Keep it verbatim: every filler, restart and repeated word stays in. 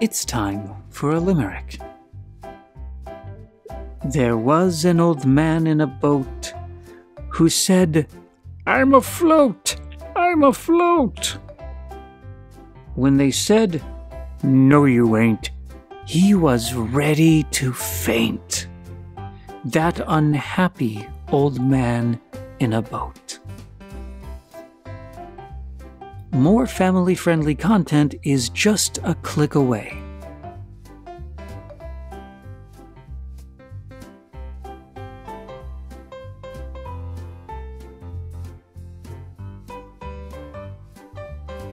It's time for a limerick. There was an old man in a boat who said, "I'm afloat, I'm afloat." When they said, "No, you ain't," he was ready to faint. That unhappy old man in a boat. More family-friendly content is just a click away.